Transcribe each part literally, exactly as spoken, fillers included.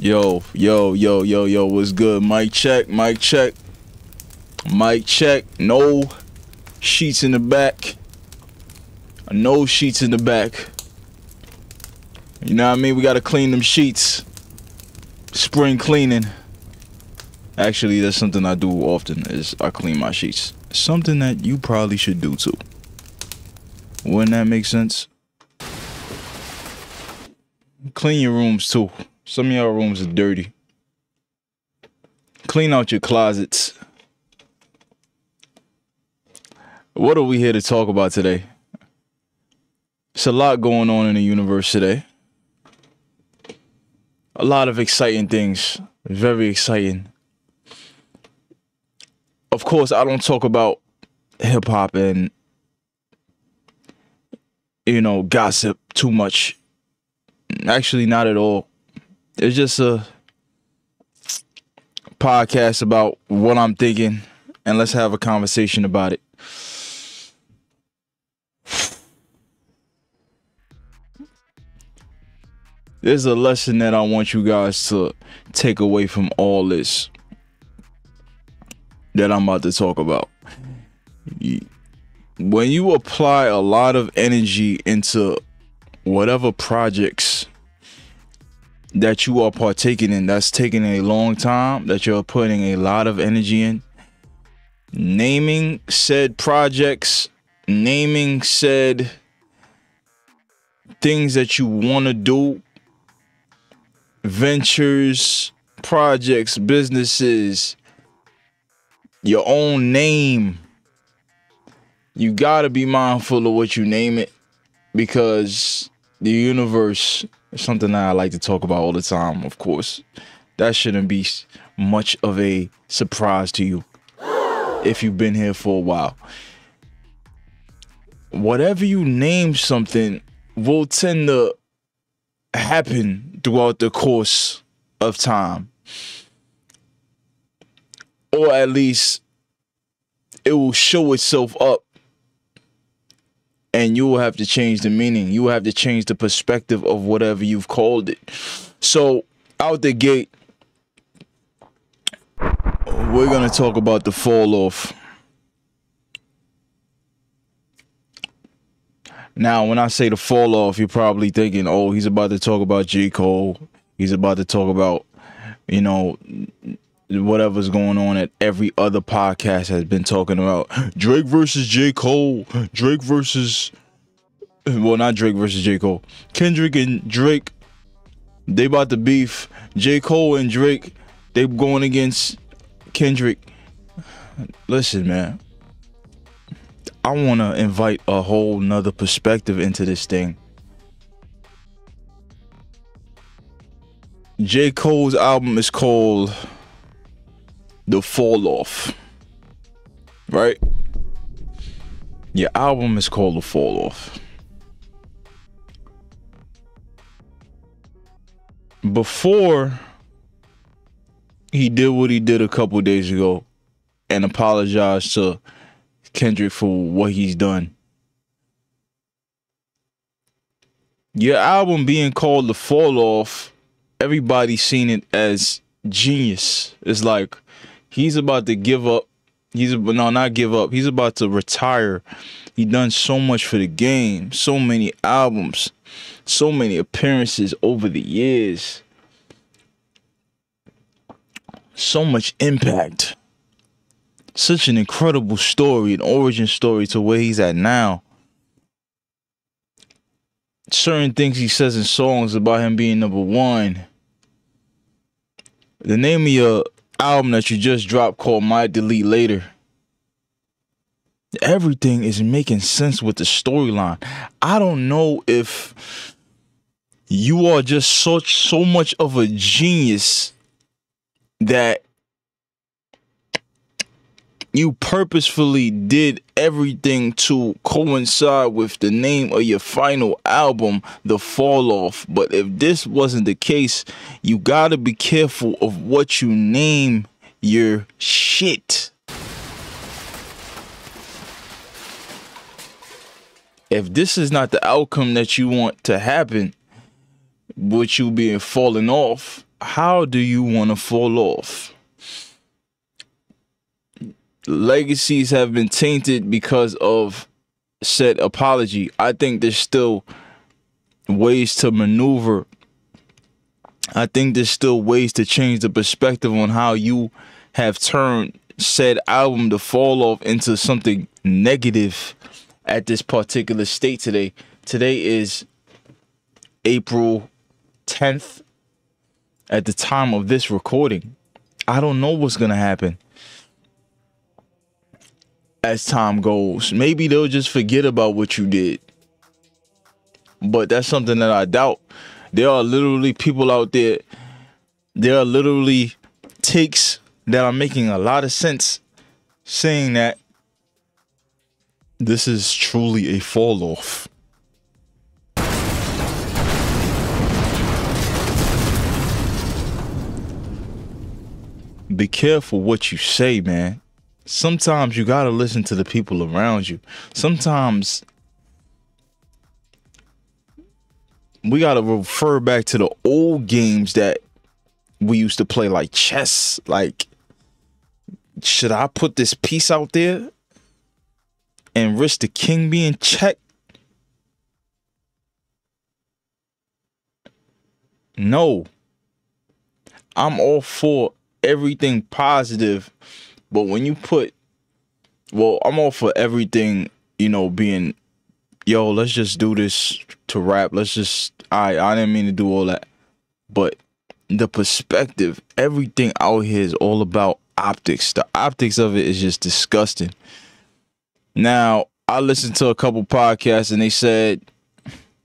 Yo, yo, yo, yo, yo, what's good? Mic check, mic check, mic check. No sheets in the back. No sheets in the back. You know what I mean? We gotta clean them sheets. Spring cleaning. Actually, that's something I do often, is I clean my sheets. Something that you probably should do too. Wouldn't that make sense? Clean your rooms too. Some of y'all rooms are dirty. Clean out your closets. What are we here to talk about today? It's a lot going on in the universe today. A lot of exciting things. Very exciting. Of course, I don't talk about hip-hop and, you know, gossip too much. Actually, not at all. It's just a podcast about what I'm thinking, and let's have a conversation about it. There's a lesson that I want you guys to take away from all this that I'm about to talk about. When you apply a lot of energy into whatever projects that you are partaking in, that's taking a long time, that you're putting a lot of energy in, naming said projects, naming said things that you want to do, ventures, projects, businesses, your own name. You gotta be mindful of what you name it, because the universe, something that I like to talk about all the time, of course. That shouldn't be much of a surprise to you if you've been here for a while. Whatever you name something will tend to happen throughout the course of time. Or at least it will show itself up, and you will have to change the meaning. You will have to change the perspective of whatever you've called it. So out the gate, we're going to talk about The Fall Off. Now, when I say The Fall Off, you're probably thinking, oh, he's about to talk about J. Cole. He's about to talk about, you know, whatever's going on at every other podcast has been talking about. Drake versus J. Cole. Drake versus, well, not Drake versus J. Cole. Kendrick and Drake, they about to beef. J. Cole and Drake, they going against Kendrick. Listen, man. I want to invite a whole nother perspective into this thing. J. Cole's album is called The Fall Off, right? Your album is called The Fall Off. Before he did what he did a couple days ago and apologized to Kendrick for what he's done, your album being called The Fall Off, everybody's seen it as genius. It's like, he's about to give up. He's no, not give up. He's about to retire. He done so much for the game, so many albums, so many appearances over the years, so much impact. Such an incredible story, an origin story to where he's at now. Certain things he says in songs about him being number one. The name of your album that you just dropped called My Delete Later. Everything is making sense with the storyline. I don't know if you are just such so much of a genius that you purposefully did everything to coincide with the name of your final album, The Fall Off. But if this wasn't the case, you gotta be careful of what you name your shit. If this is not the outcome that you want to happen, with you being falling off, how do you want to fall off? Legacies have been tainted because of said apology. I think there's still ways to maneuver. I think there's still ways to change the perspective on how you have turned said album, The Fall Off, into something negative at this particular state today. Today is April tenth. At the time of this recording, I don't know what's going to happen as time goes. Maybe they'll just forget about what you did. But that's something that I doubt. There are literally people out there. There are literally takes that are making a lot of sense, saying that this is truly a fall off. Be careful what you say, man. Sometimes you gotta listen to the people around you. Sometimes we gotta refer back to the old games that we used to play, like chess. Like, should I put this piece out there and risk the king being checked? No. I'm all for everything positive, but when you put, well, I'm all for everything, you know, being, yo, let's just do this to rap, let's just, I, I didn't mean to do all that, but the perspective, everything out here is all about optics. The optics of it is just disgusting. Now, I listened to a couple podcasts and they said,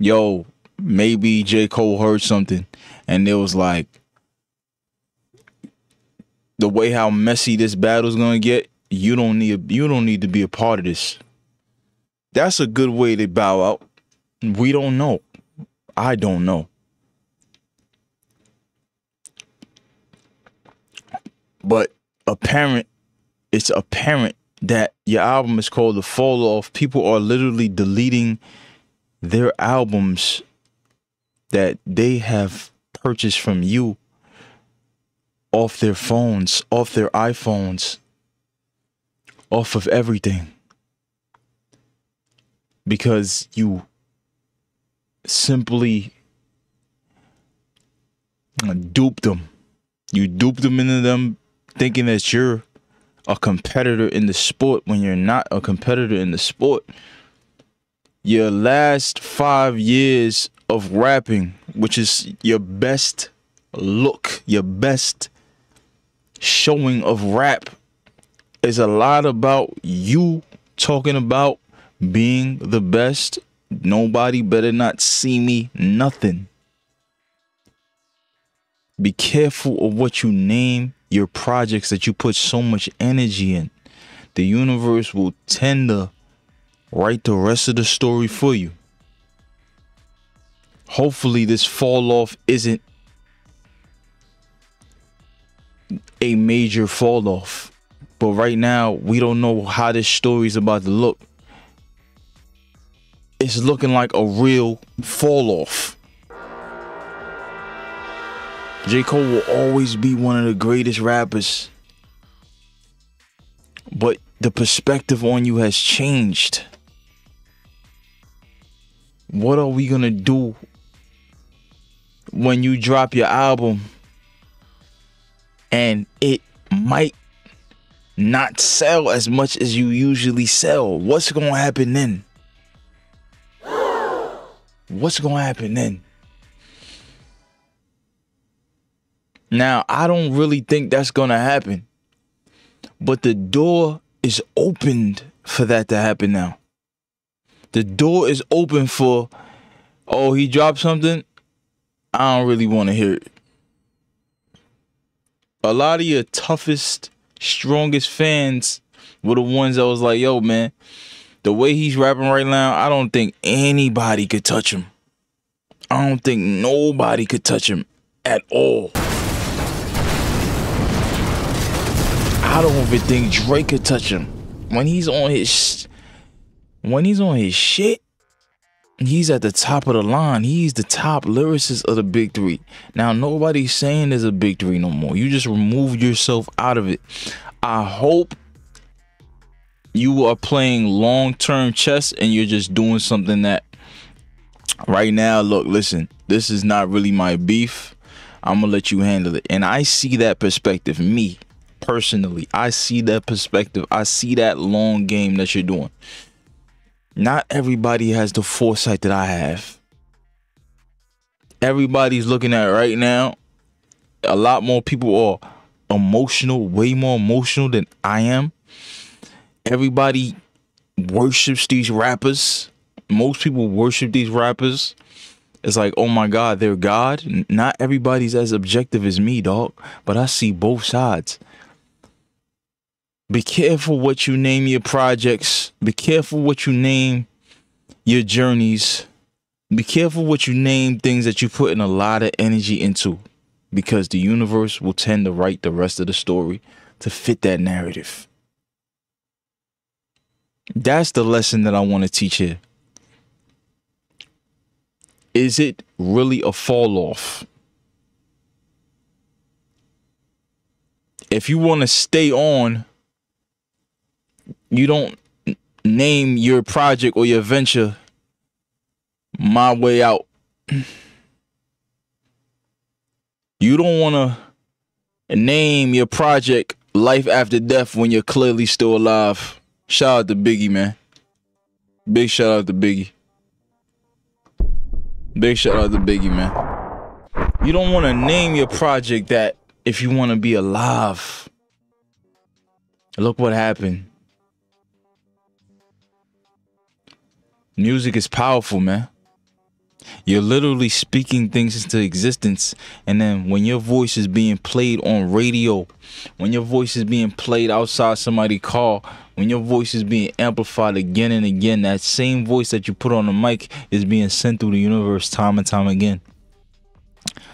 yo, maybe J. Cole heard something, and it was like, the way how messy this battle's gonna get, you don't need you don't need to be a part of this. That's a good way to bow out. We don't know. I don't know. But apparent, it's apparent that your album is called The Fall Off. People are literally deleting their albums that they have purchased from you off their phones, off their iPhones, off of everything, because you simply duped them. You duped them into them thinking that you're a competitor in the sport when you're not a competitor in the sport. Your last five years of rapping, which is your best look, your best showing of rap, is a lot about you talking about being the best. Nobody better not see me, nothing. Be careful of what you name your projects that you put so much energy in. The universe will tend to write the rest of the story for you. Hopefully this fall off isn't a major fall off, but right now we don't know how this story is about to look. It's looking like a real fall off. J. Cole will always be one of the greatest rappers, but the perspective on you has changed. What are we gonna do when you drop your album and it might not sell as much as you usually sell? What's gonna happen then? What's gonna happen then? Now, I don't really think that's gonna happen, but the door is opened for that to happen now. The door is open for, oh, he dropped something? I don't really wanna hear it. A lot of your toughest, strongest fans were the ones that was like, yo, man, the way he's rapping right now, I don't think anybody could touch him. I don't think nobody could touch him at all. I don't even think Drake could touch him. When he's on his, when he's on his shit, He's at the top of the line. He's the top lyricist of the big three. Now, nobody's saying there's a big three no more. You just remove yourself out of it. I hope you are playing long-term chess and you're just doing something that right now, look, listen, this is not really my beef. I'm going to let you handle it. And I see that perspective, me personally. I see that perspective. I see that long game that you're doing. Not everybody has the foresight that I have. Everybody's looking at right now. A lot more people are emotional, way more emotional than I am. Everybody worships these rappers. Most people worship these rappers. It's like, oh my God, they're God. Not everybody's as objective as me, dog. But I see both sides. Be careful what you name your projects. Be careful what you name your journeys. Be careful what you name things that you're putting a lot of energy into. Because the universe will tend to write the rest of the story to fit that narrative. That's the lesson that I want to teach here. Is it really a fall off? If you want to stay on, you don't name your project or your venture My Way Out. You don't want to name your project Life After Death when you're clearly still alive. Shout out to Biggie, man. Big shout out to Biggie. Big shout out to Biggie, man. You don't want to name your project that if you want to be alive. Look what happened. Music is powerful, man. You're literally speaking things into existence. And then when your voice is being played on radio, when your voice is being played outside somebody's car, when your voice is being amplified again and again, that same voice that you put on the mic is being sent through the universe time and time again. one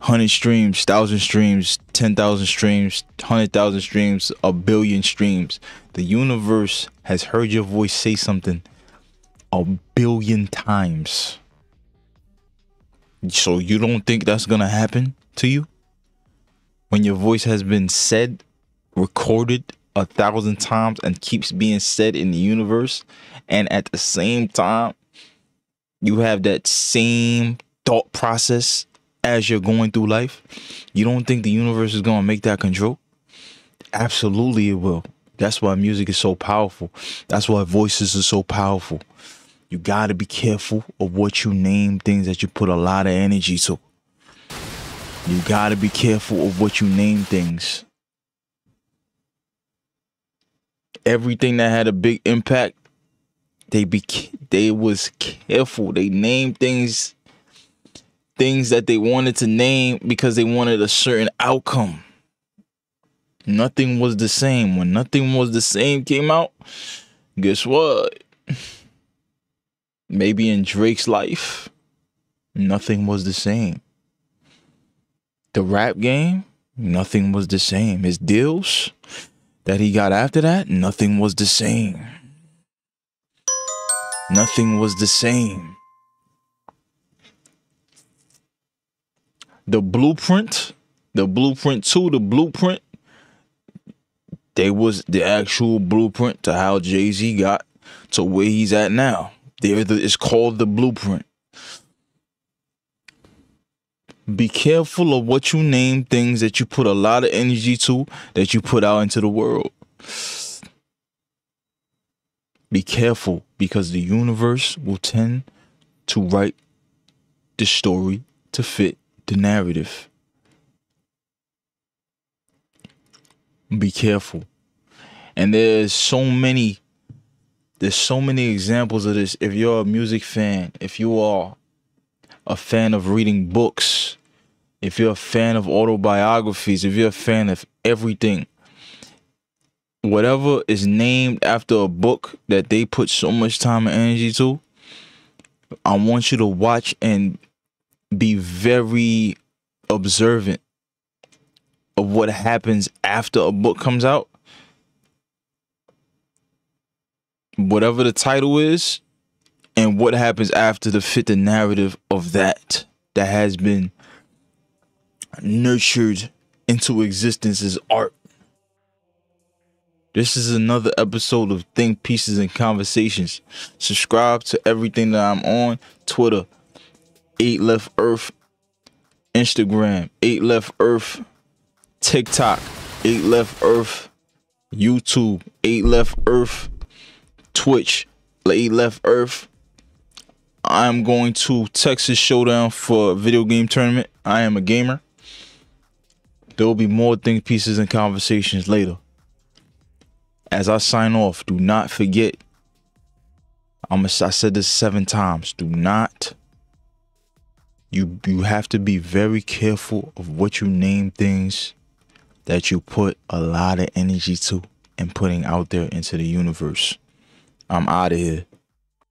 hundred streams, one thousand streams, ten thousand streams, one hundred thousand streams, a billion streams. The universe has heard your voice say something a billion times. So you don't think that's gonna happen to you? When your voice has been said, recorded a thousand times and keeps being said in the universe, and at the same time, you have that same thought process as you're going through life. You don't think the universe is gonna make that control? Absolutely it will. That's why music is so powerful. That's why voices are so powerful. You gotta be careful of what you name things that you put a lot of energy to. You gotta be careful of what you name things. Everything that had a big impact, they be they was careful. They named things, things that they wanted to name because they wanted a certain outcome. Nothing Was the Same. When Nothing Was the Same came out, guess what? Maybe in Drake's life, nothing was the same. The rap game, nothing was the same. His deals that he got after that, nothing was the same. Nothing was the same. The Blueprint, The Blueprint to the Blueprint, they was the actual blueprint to how Jay-Z got to where he's at now. The, it's called The Blueprint. Be careful of what you name things that you put a lot of energy to, that you put out into the world. Be careful, because the universe will tend to write the story to fit the narrative. Be careful. And there's so many There's so many examples of this. If you're a music fan, if you are a fan of reading books, if you're a fan of autobiographies, if you're a fan of everything, whatever is named after a book that they put so much time and energy to, I want you to watch and be very observant of what happens after a book comes out. Whatever the title is, and what happens after to fit the narrative of that that has been nurtured into existence as art. This is another episode of Think Pieces and Conversations. Subscribe to everything that I'm on. Twitter, eight left earth. Instagram, eight left earth. TikTok, eight left earth. YouTube, eight left earth. Twitch, eight left earth. I'm going to Texas Showdown for a video game tournament. I am a gamer. There will be more Think Pieces and Conversations later. As I sign off, do not forget, I'm a, I said this seven times, do not, you, you have to be very careful of what you name things that you put a lot of energy to and putting out there into the universe. I'm out of here.